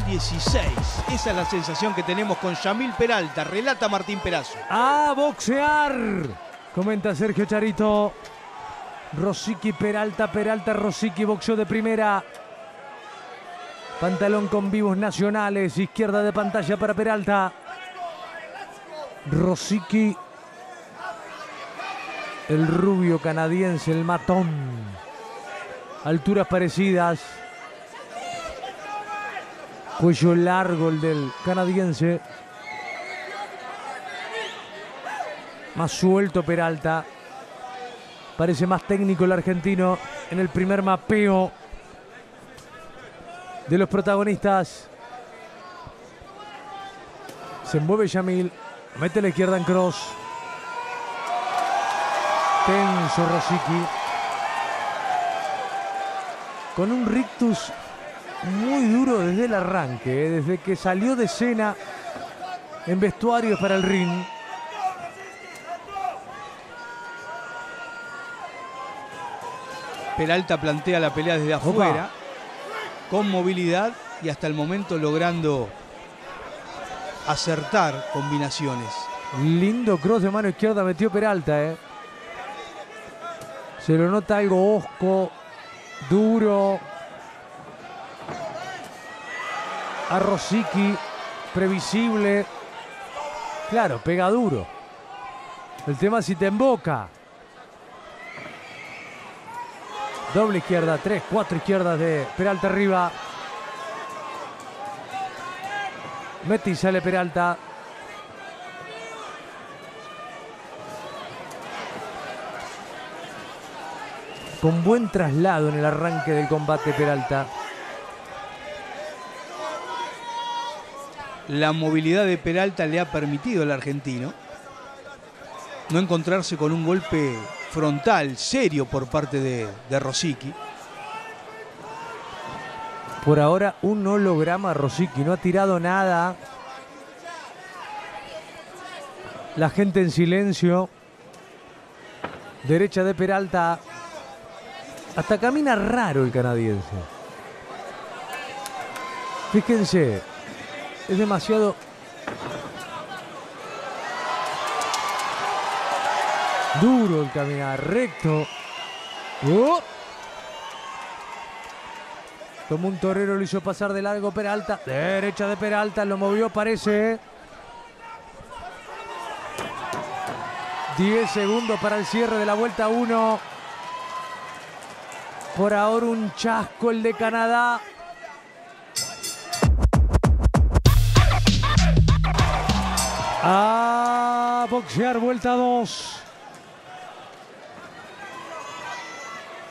2016. Esa es la sensación que tenemos con Yamil Peralta, relata Martín Perazo. ¡A boxear! Comenta Sergio Charito. Rozicki, Peralta, Peralta, Rozicki, boxeo de primera. Pantalón con vivos nacionales, izquierda de pantalla para Peralta. Rozicki, el rubio canadiense, el matón. Alturas parecidas. Cuello largo el del canadiense. Más suelto Peralta. Parece más técnico el argentino en el primer mapeo de los protagonistas. Se mueve Yamil. Mete la izquierda en cross. Tenso Rozicki. Con un rictus muy duro desde el arranque, desde que salió de escena en vestuarios para el ring. Peralta plantea la pelea desde afuera. Opa. Con movilidad y hasta el momento logrando acertar combinaciones. Lindo cross de mano izquierda metió Peralta, Se lo nota algo hosco, duro. A Rozicki, previsible. Claro, pega duro. El tema es si te emboca. Doble izquierda, 3, 4 izquierdas de Peralta arriba. Mete y sale Peralta. Con buen traslado en el arranque del combate Peralta. La movilidad de Peralta le ha permitido al argentino no encontrarse con un golpe frontal, serio por parte de Rozicki. Por ahora un holograma Rozicki, no ha tirado nada. La gente en silencio. Derecha de Peralta. Hasta camina raro el canadiense. Fíjense, es demasiado... duro el caminar, recto. ¡Oh! Como un torero lo hizo pasar de largo Peralta. Derecha de Peralta, lo movió, parece. 10 segundos para el cierre de la vuelta 1. Por ahora un chasco el de Canadá. A boxear, vuelta 2.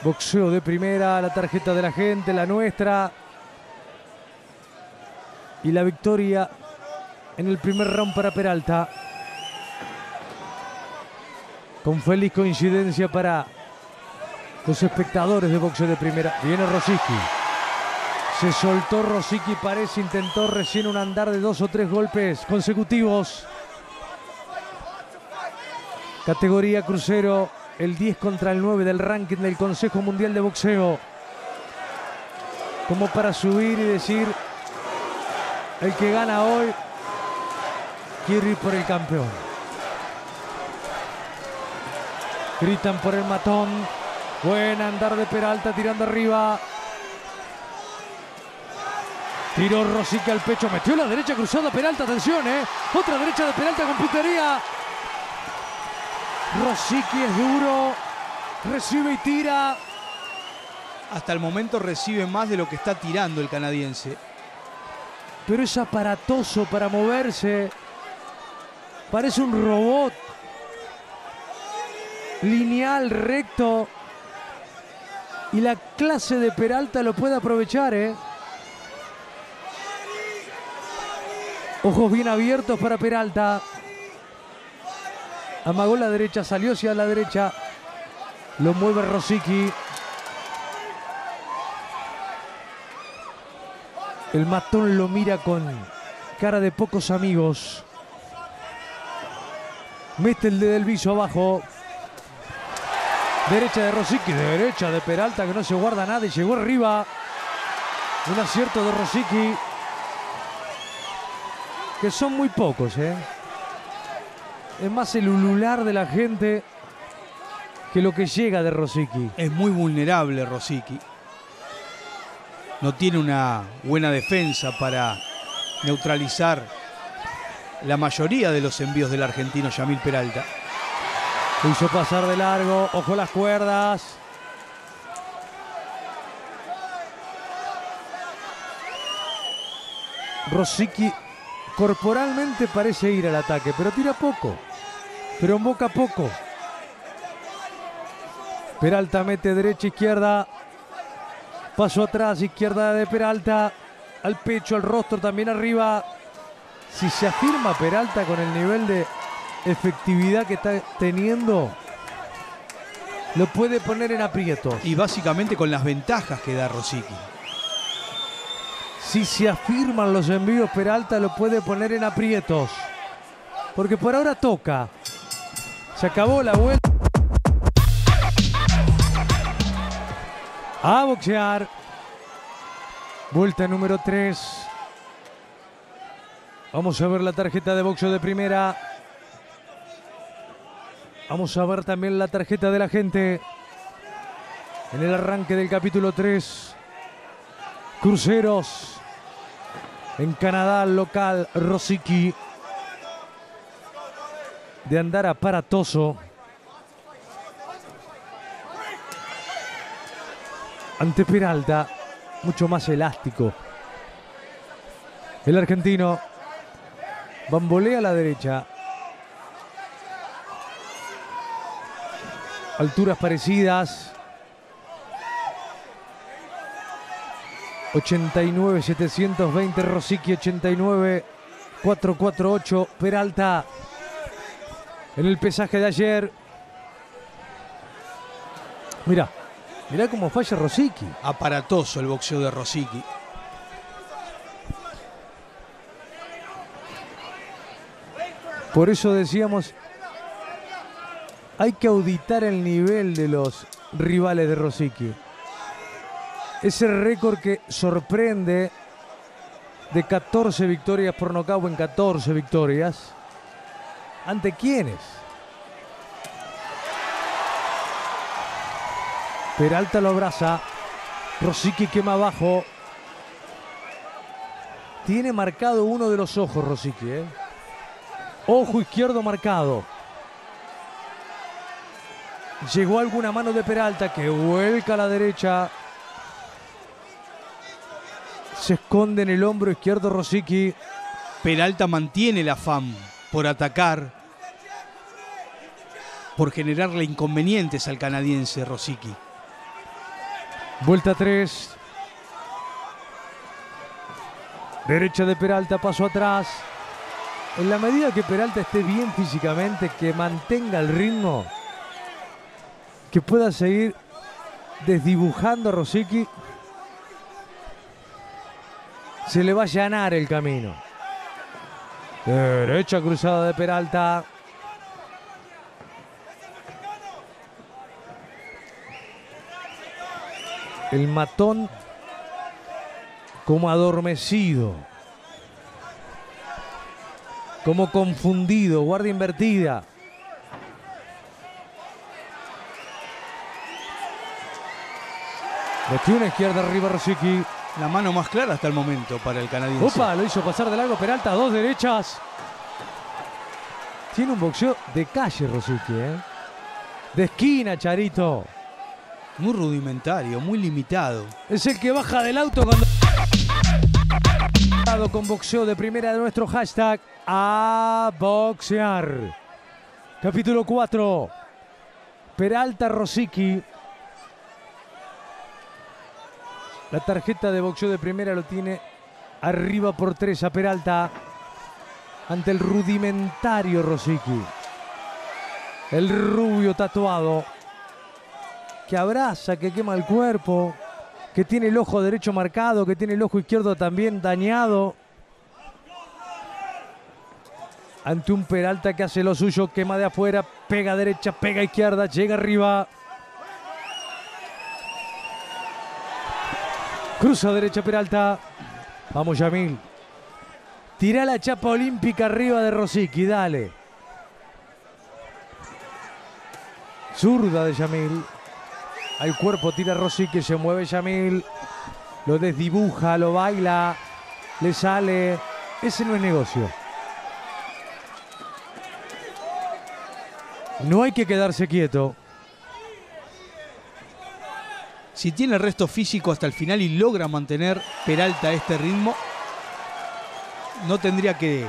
Boxeo de primera, la tarjeta de la gente, la nuestra. Y la victoria en el primer round para Peralta. Con feliz coincidencia para los espectadores de boxeo de primera. Viene Rozicki. Se soltó Rozicki, parece, intentó recién un andar de 2 o 3 golpes consecutivos. Categoría crucero. El 10 contra el 9 del ranking del Consejo Mundial de Boxeo. Como para subir y decir, el que gana hoy quiere ir por el campeón. Gritan por el matón. Buen andar de Peralta tirando arriba. Tiró Rozicki al pecho. Metió la derecha cruzada Peralta. Atención, Otra derecha de Peralta con puntería. Rozicki es duro, recibe y tira. Hasta el momento recibe más de lo que está tirando el canadiense. Pero es aparatoso para moverse. Parece un robot. Lineal, recto. Y la clase de Peralta lo puede aprovechar, Ojos bien abiertos para Peralta. Amagó la derecha, salió hacia la derecha. Lo mueve Rozicki. El matón lo mira con cara de pocos amigos. Mete el dedo del viso abajo. Derecha de Rozicki, derecha de Peralta que no se guarda nada y llegó arriba. Un acierto de Rozicki. que son muy pocos, ¿eh? Es más el ulular de la gente que lo que llega de Rozicki. Es muy vulnerable Rozicki. No tiene una buena defensa para neutralizar la mayoría de los envíos del argentino Yamil Peralta. Se hizo pasar de largo. Ojo las cuerdas. Rozicki corporalmente parece ir al ataque, pero tira poco. Pero emboca poco. Peralta mete derecha, izquierda. Paso atrás, izquierda de Peralta. Al pecho, al rostro, también arriba. Si se afirma Peralta con el nivel de efectividad que está teniendo, lo puede poner en aprietos. Y básicamente con las ventajas que da Rozicki. Si se afirman los envíos, Peralta lo puede poner en aprietos. Porque por ahora toca. Se acabó la vuelta. A boxear. Vuelta número 3. Vamos a ver la tarjeta de boxeo de primera. Vamos a ver también la tarjeta de la gente. En el arranque del capítulo 3. Cruceros. En Canadá, local, Rozicki. De andar aparatoso. Ante Peralta, mucho más elástico. El argentino bambolea a la derecha. Alturas parecidas. 89, 720 Rozicki, 89, 448 Peralta. En el pesaje de ayer. Mirá. Mirá cómo falla Rozicki. Aparatoso el boxeo de Rozicki. Por eso decíamos, hay que auditar el nivel de los rivales de Rozicki. Ese récord que sorprende de 14 victorias por nocaut en 14 victorias. ¿Ante quiénes? Peralta lo abraza. Rozicki quema abajo. Tiene marcado uno de los ojos Rozicki, ¿eh? Ojo izquierdo marcado. Llegó alguna mano de Peralta que vuelca a la derecha. Se esconde en el hombro izquierdo Rozicki. Peralta mantiene el afán por atacar, por generarle inconvenientes al canadiense Rozicki. Vuelta 3. Derecha de Peralta, paso atrás. En la medida que Peralta esté bien físicamente, que mantenga el ritmo, que pueda seguir desdibujando a Rozicki, se le va a allanar el camino. Derecha cruzada de Peralta. El matón como adormecido, como confundido, guardia invertida. Metió una izquierda arriba Rozicki. La mano más clara hasta el momento para el canadiense. Opa, lo hizo pasar de largo Peralta, dos derechas. Tiene un boxeo de calle Rozicki, ¿eh? De esquina, Charito. Muy rudimentario, muy limitado. Es el que baja del auto cuando... Con boxeo de primera de nuestro hashtag a boxear. Capítulo 4. Peralta Rozicki. La tarjeta de boxeo de primera lo tiene arriba por 3 a Peralta. Ante el rudimentario Rozicki. El rubio tatuado. Que abraza, que quema el cuerpo, que tiene el ojo derecho marcado, que tiene el ojo izquierdo también dañado. Ante un Peralta que hace lo suyo, quema de afuera, pega derecha, pega izquierda, llega arriba. Cruza derecha Peralta. Vamos Yamil. Tirá la chapa olímpica arriba de Rozicki, dale. Zurda de Yamil. Al cuerpo tira Rozicki, se mueve Yamil. Lo desdibuja, lo baila, le sale. Ese no es negocio. No hay que quedarse quieto. Si tiene el resto físico hasta el final y logra mantener Peralta a este ritmo, no tendría que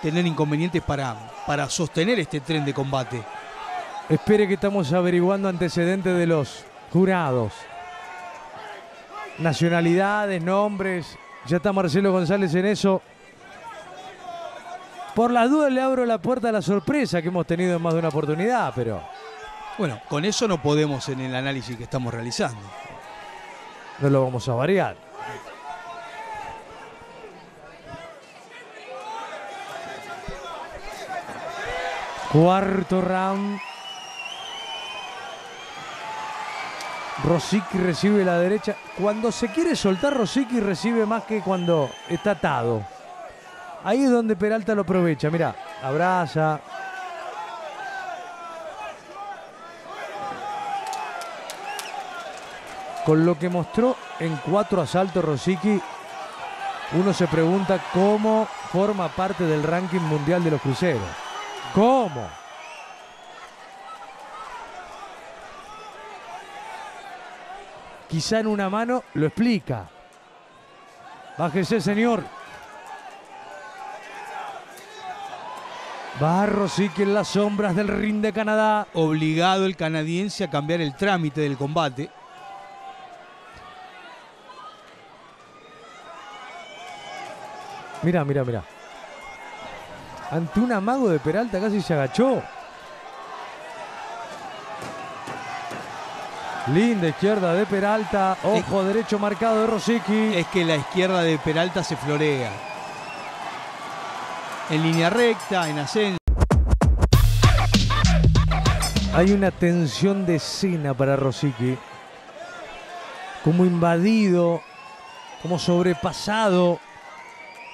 tener inconvenientes para sostener este tren de combate. Espere que estamos averiguando antecedentes de los jurados. Nacionalidades, nombres. Ya está Marcelo González en eso. Por las dudas le abro la puerta a la sorpresa que hemos tenido en más de una oportunidad, pero... Bueno, con eso no podemos en el análisis que estamos realizando. No lo vamos a variar. Cuarto round. Rozicki recibe la derecha. Cuando se quiere soltar, Rozicki recibe más que cuando está atado. Ahí es donde Peralta lo aprovecha. Mirá, abraza. Con lo que mostró en 4 asaltos Rozicki, uno se pregunta cómo forma parte del ranking mundial de los cruceros. ¿Cómo? Quizá en una mano lo explica. Bájese, señor. Va Rozicki en las sombras del ring de Canadá. Obligado el canadiense a cambiar el trámite del combate. Mirá, mirá, mirá. Ante un amago de Peralta casi se agachó. Linda izquierda de Peralta. Ojo derecho marcado de Rozicki. Es que la izquierda de Peralta se florea. En línea recta, en ascenso. Hay una tensión de escena para Rozicki. Como invadido, como sobrepasado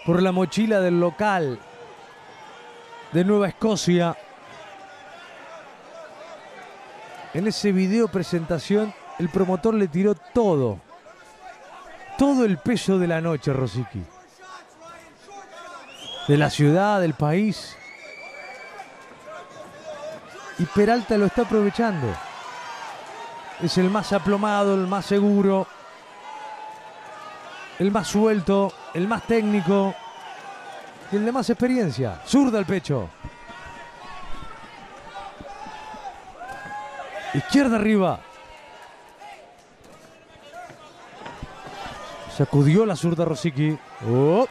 por la mochila del local de Nueva Escocia. En ese video presentación, el promotor le tiró todo. Todo el peso de la noche a Rozicki. De la ciudad, del país. Y Peralta lo está aprovechando. Es el más aplomado, el más seguro, el más suelto, el más técnico y el de más experiencia. Zurda al pecho. Izquierda arriba. Sacudió la zurda Rozicki. Oh.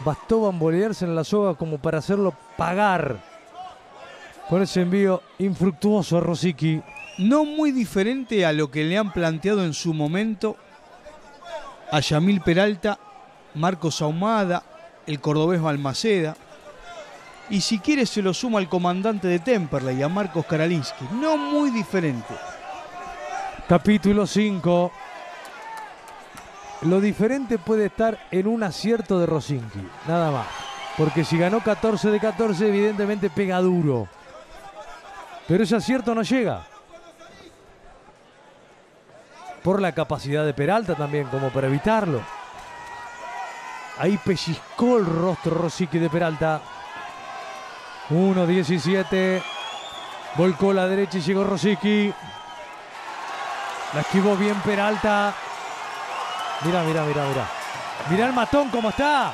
Bastó bambolearse en la soga como para hacerlo pagar por ese envío infructuoso a Rozicki. No muy diferente a lo que le han planteado en su momento a Yamil Peralta, Marcos Ahumada, el cordobés Balmaceda. Y si quiere se lo suma al comandante de Temperley, a Marcos Karalinski. No muy diferente. Capítulo 5. Lo diferente puede estar en un acierto de Rozicki, nada más. Porque si ganó 14 de 14, evidentemente pega duro. Pero ese acierto no llega. Por la capacidad de Peralta también, como para evitarlo. Ahí pellizcó el rostro Rozicki de Peralta. 1-17. Volcó la derecha y llegó Rozicki. La esquivó bien Peralta. Mirá, mirá, mirá, mirá. Mirá el matón cómo está.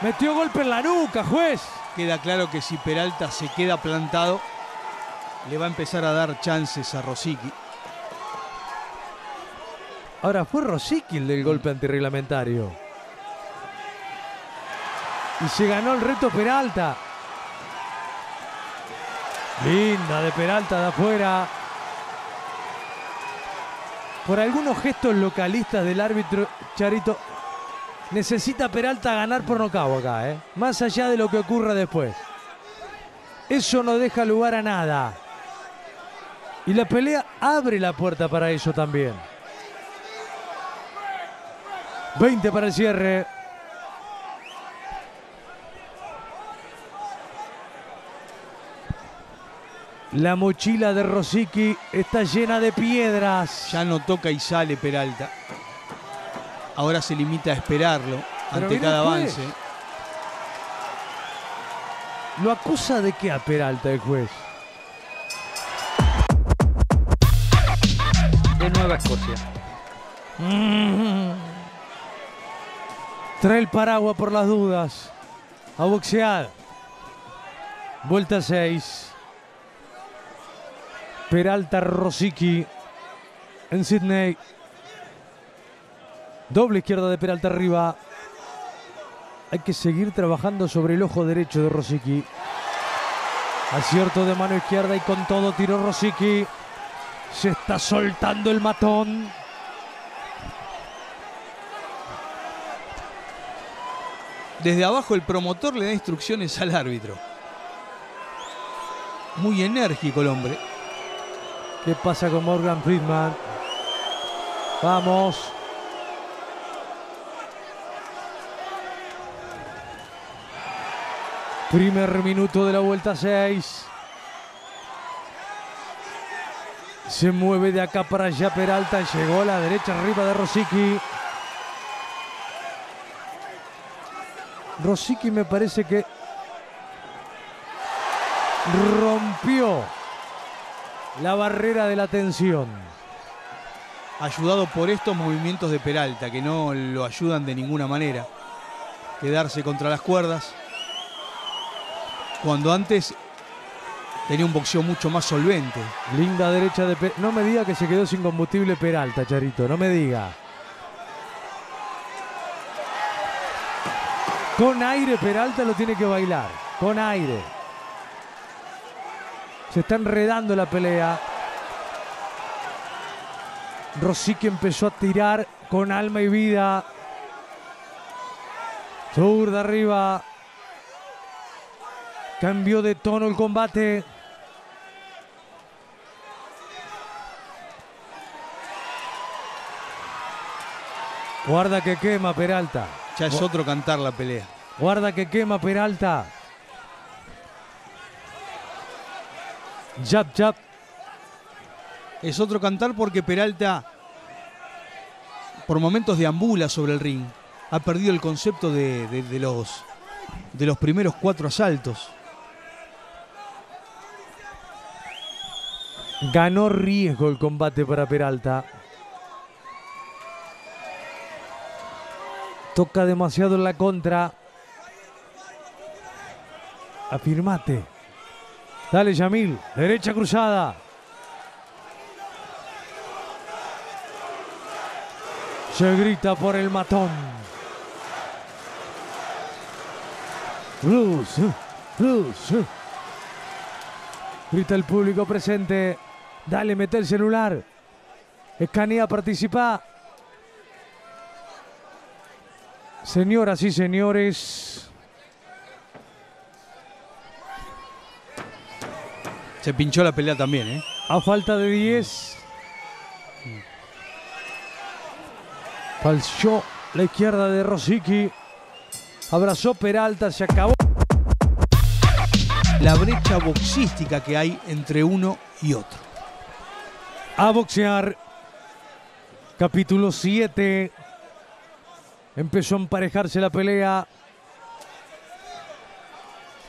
Metió golpe en la nuca, juez. Queda claro que si Peralta se queda plantado, le va a empezar a dar chances a Rozicki. Ahora fue Rozicki el del golpe antirreglamentario. Y se ganó el reto Peralta. Linda de Peralta de afuera. Por algunos gestos localistas del árbitro Charito, necesita Peralta ganar por nocaut acá, más allá de lo que ocurra después. Eso no deja lugar a nada. Y la pelea abre la puerta para eso también. 20 para el cierre. La mochila de Rozicki está llena de piedras. Ya no toca y sale Peralta. Ahora se limita a esperarlo ante cada avance. ¿Lo acusa de qué a Peralta el juez? De Nueva Escocia. Trae el paraguas por las dudas. A boxear. Vuelta 6. Peralta Rozicki en Sydney. Doble izquierda de Peralta arriba. Hay que seguir trabajando sobre el ojo derecho de Rozicki. Acierto de mano izquierda y con todo tiró Rozicki. Se está soltando el matón. Desde abajo el promotor le da instrucciones al árbitro. Muy enérgico el hombre. ¿Qué pasa con Morgan Friedman? Vamos. Primer minuto de la vuelta 6. Se mueve de acá para allá Peralta. Llegó a la derecha arriba de Rozicki. Rozicki me parece que rompió la barrera de la tensión. Ayudado por estos movimientos de Peralta, que no lo ayudan de ninguna manera. Quedarse contra las cuerdas. Cuando antes tenía un boxeo mucho más solvente. Linda derecha de Peralta. No me diga que se quedó sin combustible Peralta, Charito. No me diga. Con aire Peralta lo tiene que bailar. Con aire. Se está enredando la pelea. Rozicki empezó a tirar con alma y vida. Zurda arriba. Cambió de tono el combate. Guarda que quema Peralta. Ya es otro cantar la pelea. Guarda que quema Peralta. Jab, jab. Es otro cantar porque Peralta por momentos deambula sobre el ring. Ha perdido el concepto de los primeros 4 asaltos. Ganó riesgo el combate para Peralta. Toca demasiado en la contra. Afirmate. Dale, Yamil. Derecha cruzada. Se grita por el matón. Bruce. Grita el público presente. Dale, mete el celular. Escanea, participa. Señoras y señores. Se pinchó la pelea también, ¿eh? A falta de 10. Falseó la izquierda de Rozicki. Abrazó Peralta, se acabó. La brecha boxística que hay entre uno y otro. A boxear. Capítulo 7. Empezó a emparejarse la pelea.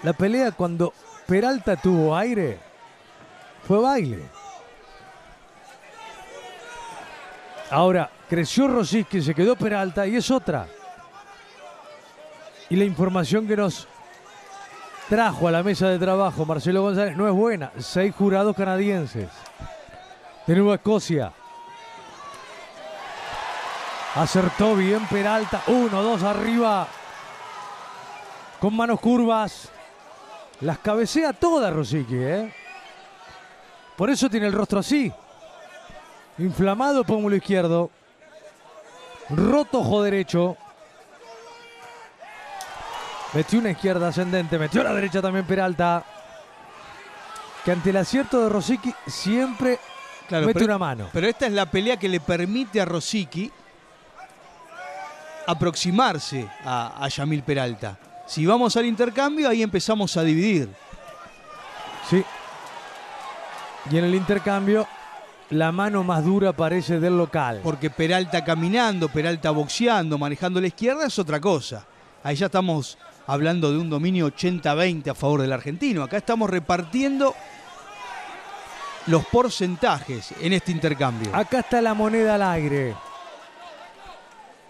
La pelea cuando Peralta tuvo aire fue baile. Ahora creció Rozicki, se quedó Peralta y es otra. Y la información que nos trajo a la mesa de trabajo Marcelo González no es buena. 6 jurados canadienses de Nueva Escocia. Acertó bien Peralta. 1, 2 arriba. Con manos curvas. Las cabecea todas Rozicki, ¿eh? Por eso tiene el rostro así. Inflamado pómulo izquierdo. Roto ojo derecho. Metió una izquierda ascendente. Metió la derecha también Peralta. Que ante el acierto de Rozicki siempre mete una mano. Pero esta es la pelea que le permite a Rozicki aproximarse a Yamil Peralta. Si vamos al intercambio, ahí empezamos a dividir. Sí. Y en el intercambio, la mano más dura parece del local. Porque Peralta caminando, Peralta boxeando, manejando la izquierda es otra cosa. Ahí ya estamos hablando de un dominio 80-20 a favor del argentino. Acá estamos repartiendo los porcentajes en este intercambio. Acá está la moneda al aire.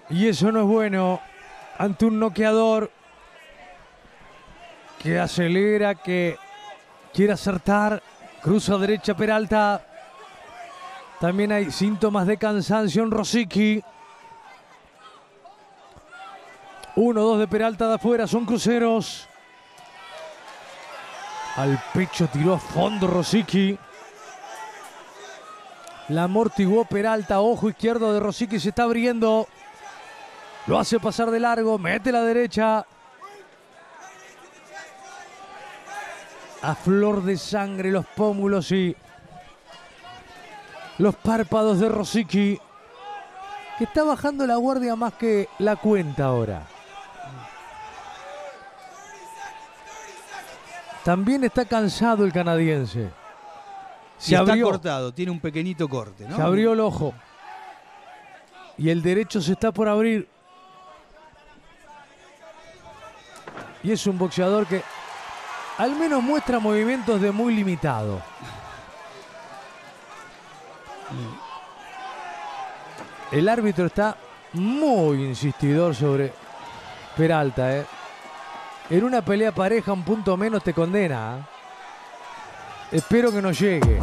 Y eso no es bueno ante un noqueador que acelera, que quiere acertar. Cruza derecha Peralta. También hay síntomas de cansancio en Rozicki. 1-2 de Peralta de afuera, son cruceros. Al pecho tiró a fondo Rozicki. La amortiguó Peralta, ojo izquierdo de Rozicki, se está abriendo. Lo hace pasar de largo, mete la derecha. A flor de sangre los pómulos y los párpados de Rozicki, que está bajando la guardia más que la cuenta ahora. También está cansado el canadiense. Se está cortado, tiene un pequeñito corte, ¿no? Se abrió el ojo. Y el derecho se está por abrir. Y es un boxeador que al menos muestra movimientos de muy limitado. El árbitro está muy insistidor sobre Peralta, ¿eh? En una pelea pareja, un punto menos te condena, ¿eh? Espero que no llegue.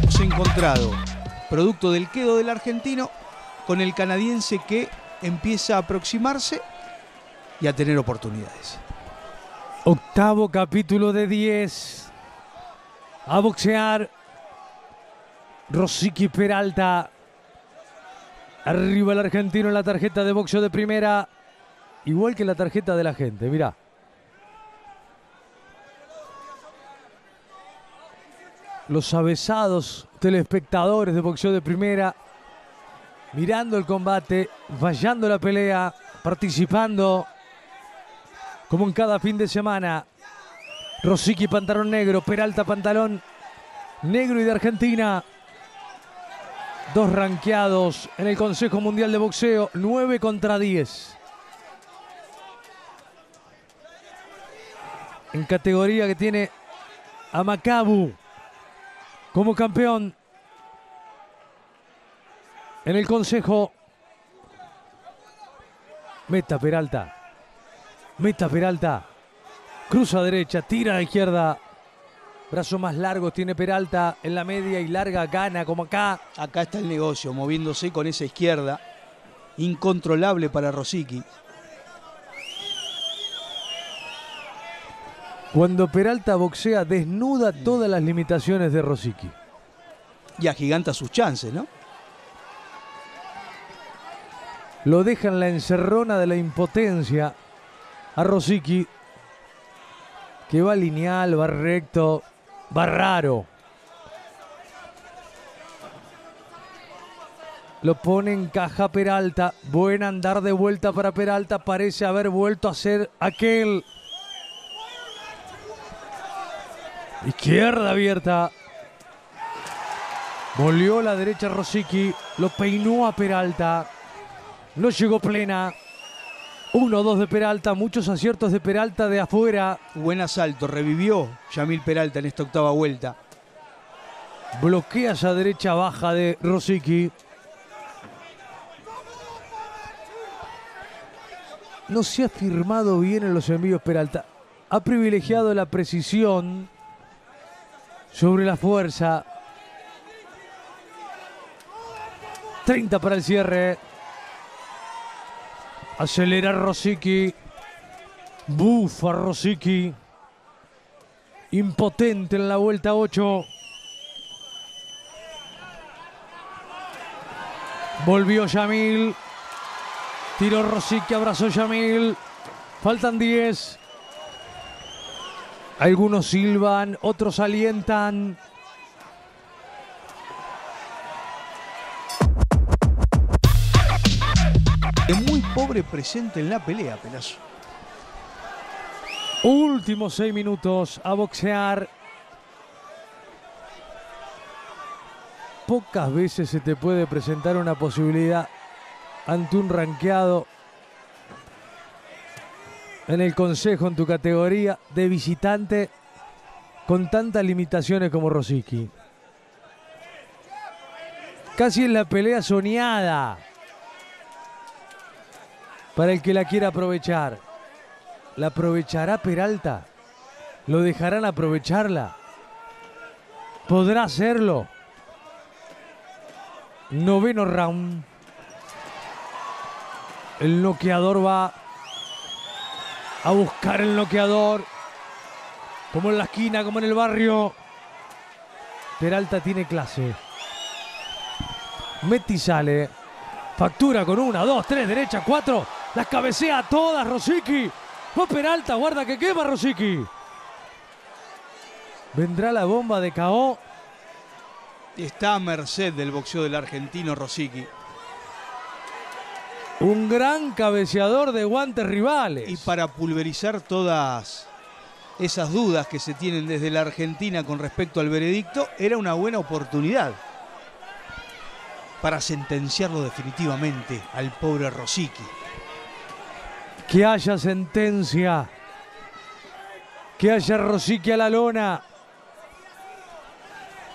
Hemos encontrado producto del quedo del argentino con el canadiense, que empieza a aproximarse y a tener oportunidades. Octavo capítulo de 10. A boxear Rozicki Peralta. Arriba el argentino en la tarjeta de boxeo de primera. Igual que la tarjeta de la gente, mirá. Los avesados telespectadores de boxeo de primera, mirando el combate, vallando la pelea, participando, como en cada fin de semana. Rozicki pantalón negro, Peralta pantalón negro y de Argentina. Dos ranqueados en el Consejo Mundial de Boxeo, 9 contra 10. En categoría que tiene a Macabu como campeón en el Consejo. Meta Peralta. Meta Peralta. Cruza derecha, tira a izquierda. Brazos más largos tiene Peralta en la media y larga, gana como acá. Acá está el negocio, moviéndose con esa izquierda. Incontrolable para Rozicki. Cuando Peralta boxea, desnuda todas las limitaciones de Rozicki. Y agiganta sus chances, ¿no? Lo deja en la encerrona de la impotencia a Rozicki, que va lineal, va recto, va raro. Lo pone en caja Peralta. Buen andar de vuelta para Peralta. Parece haber vuelto a ser aquel. Izquierda abierta. Volvió la derecha Rozicki. Lo peinó a Peralta. No llegó plena. 1-2 de Peralta. Muchos aciertos de Peralta de afuera. Buen asalto. Revivió Yamil Peralta en esta octava vuelta. Bloquea esa derecha baja de Rozicki. No se ha firmado bien en los envíos Peralta. Ha privilegiado la precisión sobre la fuerza. 30 para el cierre. Acelera Rozicki. Bufa Rozicki. Impotente en la vuelta 8. Volvió Yamil. Tiró Rozicki, abrazó Yamil. Faltan 10. Algunos silban, otros alientan. Es muy pobre presente en la pelea, Pelazo. Últimos 6 minutos a boxear. pocas veces se te puede presentar una posibilidad ante un rankeado en el Consejo, en tu categoría, de visitante, con tantas limitaciones como Rozicki. Casi es la pelea soñada para el que la quiera aprovechar. ¿La aprovechará Peralta? ¿Lo dejarán aprovecharla? ¿Podrá hacerlo? 9º round. El noqueador va a buscar el noqueador, como en la esquina, como en el barrio. Peralta tiene clase. Mete y sale. Factura con 1, 2, 3, derecha, 4. Las cabecea a todas Rozicki. Va Peralta, guarda que quema Rozicki. Vendrá la bomba de KO. Está a merced del boxeo del argentino Rozicki. Un gran cabeceador de guantes rivales. Y para pulverizar todas esas dudas que se tienen desde la Argentina con respecto al veredicto, era una buena oportunidad para sentenciarlo definitivamente al pobre Rozicki. Que haya sentencia. Que haya Rozicki a la lona.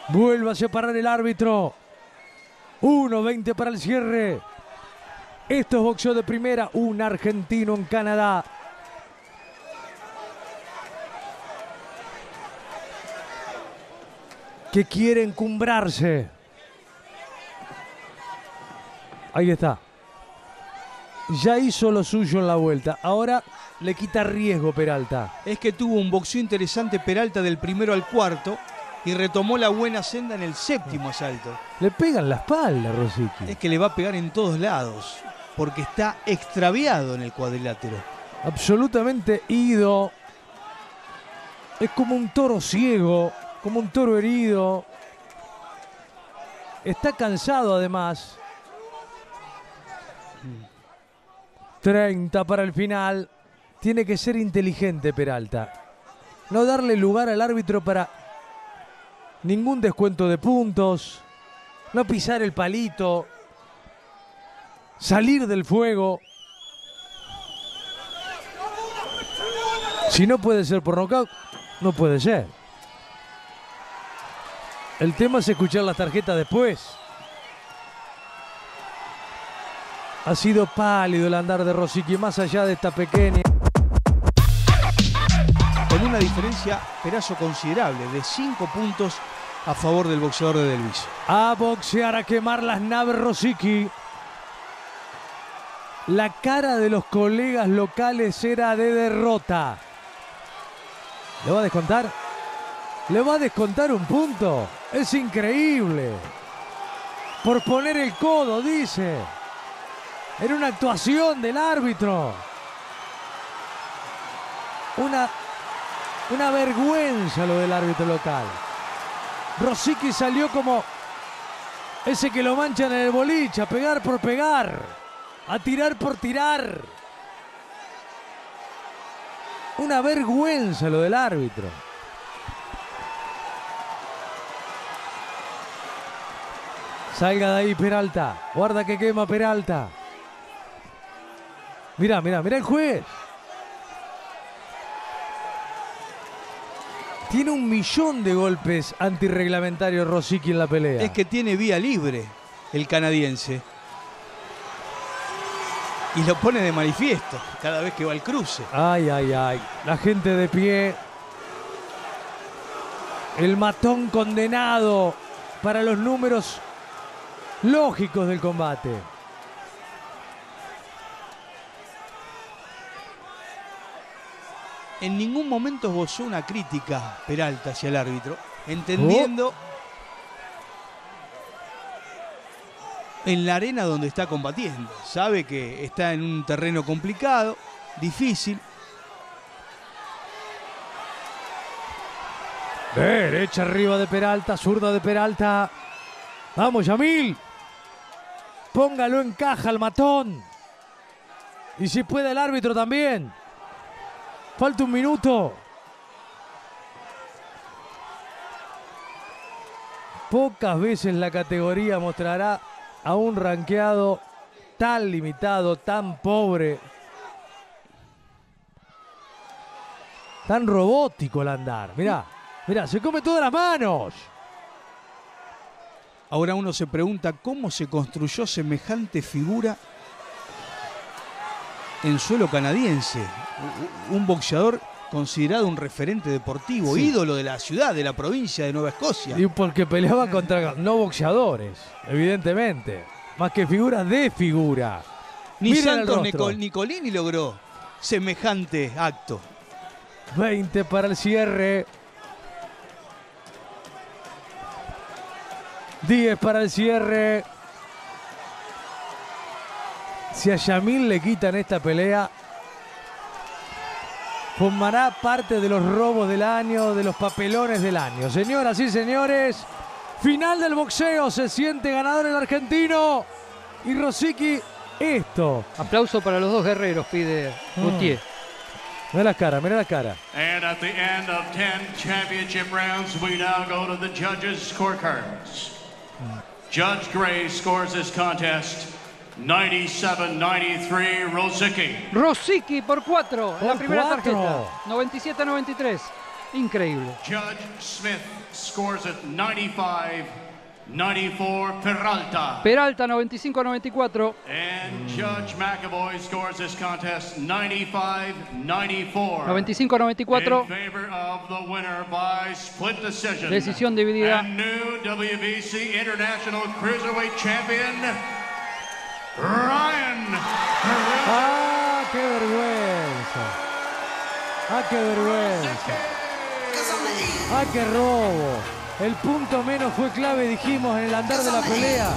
Vuelve a separar el árbitro. 1:20 para el cierre. Esto es Boxeo de Primera, un argentino en Canadá. Que quiere encumbrarse. Ahí está. Ya hizo lo suyo en la vuelta. Ahora le quita riesgo Peralta. Es que tuvo un boxeo interesante Peralta del 1º al 4. Y retomó la buena senda en el 7º asalto. Le pegan la espalda a Rozicki. Es que le va a pegar en todos lados, porque está extraviado en el cuadrilátero. Absolutamente ido. Es como un toro ciego, como un toro herido. Está cansado además. 30 para el final. Tiene que ser inteligente Peralta. No darle lugar al árbitro para ningún descuento de puntos, no pisar el palito, salir del fuego. Si no puede ser por nocaut, no puede ser. El tema es escuchar las tarjetas después. Ha sido pálido el andar de Rozicki, más allá de esta pequeña. Con una diferencia, pedazo considerable, de 5 puntos a favor del boxeador de Delvis. A boxear, a quemar las naves Rozicki. La cara de los colegas locales era de derrota. ¿Le va a descontar? ¿Le va a descontar un punto? Es increíble. Por poner el codo, dice. Era una actuación del árbitro. Una vergüenza lo del árbitro local. Rozicki salió como ese que lo manchan en el boliche, a pegar por pegar, a tirar por tirar. Una vergüenza lo del árbitro. Salga de ahí Peralta, guarda que quema Peralta. Mirá, mirá, mirá el juez. Tiene 1.000.000 de golpes antirreglamentarios Rozicki en la pelea. Es que tiene vía libre el canadiense. Y lo pone de manifiesto cada vez que va al cruce. Ay, ay, ay. La gente de pie. El matón condenado para los números lógicos del combate. En ningún momento esbozó una crítica Peralta hacia el árbitro, entendiendo en la arena donde está combatiendo. Sabe que está en un terreno complicado, difícil. Derecha arriba de Peralta, zurda de Peralta. Vamos, Yamil. Póngalo en caja al matón. Y si puede el árbitro también. Falta 1 minuto. Pocas veces la categoría mostrará a un rankeado tan limitado, tan pobre, tan robótico el andar. Mirá, mirá, se come todas las manos. Ahora uno se pregunta cómo se construyó semejante figura en suelo canadiense. Un boxeador considerado un referente deportivo, sí, ídolo de la ciudad, de la provincia de Nueva Escocia. Y porque peleaba contra no boxeadores, evidentemente. Más que figuras de figura. Ni Santos Nicolini logró semejante acto. 20 para el cierre. 10 para el cierre. Si a Yamil le quitan esta pelea, formará parte de los robos del año, de los papelones del año. Señoras y señores, final del boxeo. Se siente ganador el argentino. Y Rozicki, esto. Aplauso para los dos guerreros, pide Gautier. Mira las caras, mira las caras. And at the end of 10 championship rounds, we now go to the judges' scorecards. Judge Gray scores this contest 97-93, Rozicki. Rozicki por 4 en la primera tarjeta. 97-93. Increíble. Judge Smith scores at 95-94, Peralta. Peralta 95-94. And Judge McAvoy scores this contest 95-94. 95-94. In favor of the winner by split decision. Decisión dividida. And new WBC International Cruiserweight Champion, Ryan. ¡Ah, qué vergüenza! ¡Ah, qué vergüenza! ¡Ah, qué robo! El punto menos fue clave, dijimos, en el andar de la pelea.